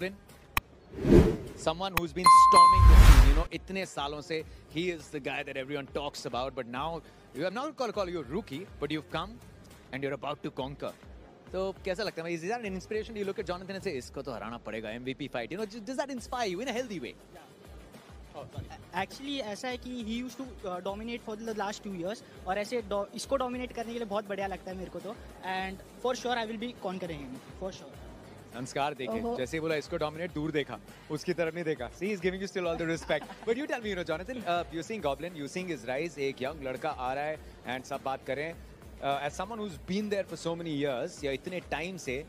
Goblin, someone who's been storming the scene, you know, itne saalon se, he is the guy that everyone talks about, but now, I'm not going to call you a rookie, but you've come and you're about to conquer. So, kaisa lagta hai? Is that an inspiration? Do you look at Jonathan and say, isko to harana padega, MVP fight, you know, does that inspire you in a healthy way? Yeah. Oh, sorry. Actually, ऐसा है कि he used to dominate for the last 2 years और ऐसे इसको dominate करने के लिए बहुत बढ़िया लगता है मेरे को तो and for sure I will be conquering him for sure. संस्कार देखे जैसे बोला इसको dominate दूर देखा उसकी तरफ नहीं देखा. See, he's giving you still all the respect. But you tell me, you know, Jonathan, you're seeing Goblin, you're seeing his rise. एक young लड़का आ रहा है and सब बात करें. As someone who's been there for so many years या इतने time से.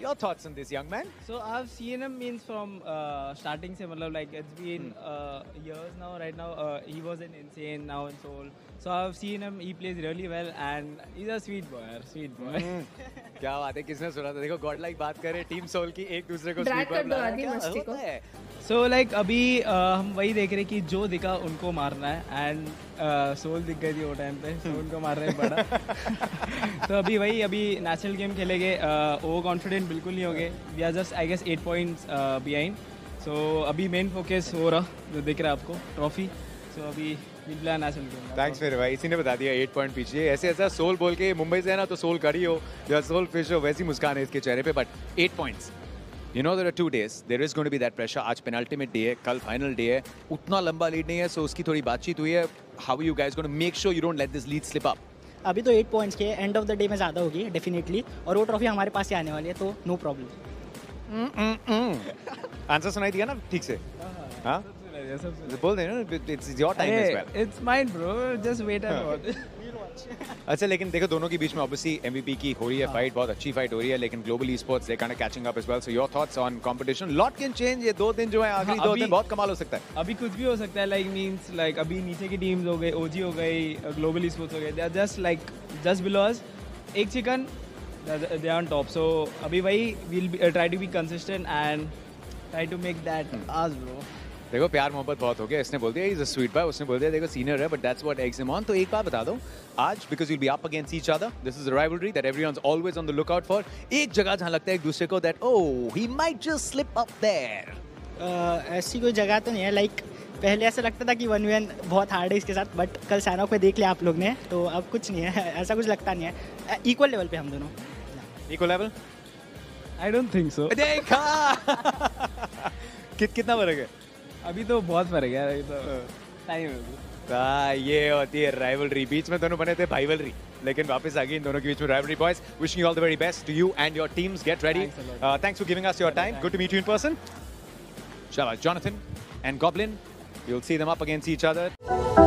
Your thoughts on this young man? So I've seen him from starting, like it's been years now, right now. He was in Insane, now in Soul. So I've seen him, he plays really well and he's a sweet boy, क्या बात है, किसने सुना था? देखो godlike बात कर रहे टीम Soul की एक दूसरे को sweet boy बुला रहा है. So like अभी हम वही देख रहे कि जो दिखा उनको मारना है and Soul दिख गई थी वो टाइम पे, Soul को मारना ही पड़ा. तो अभी वही अभी national game खेलेंगे, over confident बिल्कुल नहीं होंगे. We are just I guess 8 points behind. So अभी main focus हो रहा जो दिख रहा है आपको trophy. So अभी Thanks मेरे भाई, इसी ने बता दिया 8 पॉइंट पीछे. ऐसे ऐसा सोल बोल के मुंबई से है ना तो सोल करी हो या सोल फिश हो वैसी मुस्कान है इसके चेहरे पे. But 8 points, you know there are 2 days, there is going to be that pressure. आज पेनल्टीमेट डे है, कल फाइनल डे है, उतना लंबा लीड नहीं है. सो उसकी थोड़ी बातचीत हुई है. How you guys going to make sure you don't let this lead slip up? अभी तो 8 पॉइंट्स के एंड ऑफ द डे में ज़्यादा होगी डेफिनेटली और वो ट्रॉफी हमारे पास ही आने वाली है तो नो प्रॉब्लम. आंसर सुनाई दिया ना ठीक से? हां बोल दे ना. It's your time as well. It's mine bro, just wait and watch. अच्छा लेकिन देखो दोनों के बीच में obviously MVP की हो रही है fight, बहुत अच्छी fight हो रही है. लेकिन Global Esports they kind of catching up as well. So your thoughts on competition? Lot can change. ये 2 दिन जो है आखिरी 2 दिन बहुत कमाल हो सकता है. अभी कुछ भी हो सकता है. Like means like अभी नीचे की teams हो गई, OG हो गई, Global Esports हो गई. They are just like just below us. एक chicken they are on top. So अभी वही we'll try to be consistent and try to make that us bro. देखो प्यार मोहब्बत बहुत हो गया. इसने बोल दिया he's a sweet boy, उसने बोल दिया देखो सीनियर है but that's what eggs him on. तो एक बार बता दो आज because you'll be up against each other, this is a rivalry that everyone's always on the lookout for. एक जगह जहाँ लगता है एक दूसरे को that oh he might just slip up there. ऐसी कोई जगह तो नहीं है. Like पहले ऐसा लगता था कि 1v1 बहुत हार्ड है इसके साथ but कल सैनॉक पे देख लिया आप लोग ने तो अब कुछ नहीं है, ऐसा कुछ लगता नहीं है. इक्वल लेवल पे हम दोनों. Equal level? I don't think so. देखा कितना फर्क है? अभी तो बहुत फर्क है. अभी तो टाइम है. ये होती है राइवलरी. बीच में दोनों बने थे भाईवलरी लेकिन वापस आ गई इन दोनों के बीच में rivalry. Boys wishing you all the very best to you and your teams. Get ready. Thanks for giving us your time. Good to meet you in person. शाबाश. Jonathan and Goblin, you will see them up against each other.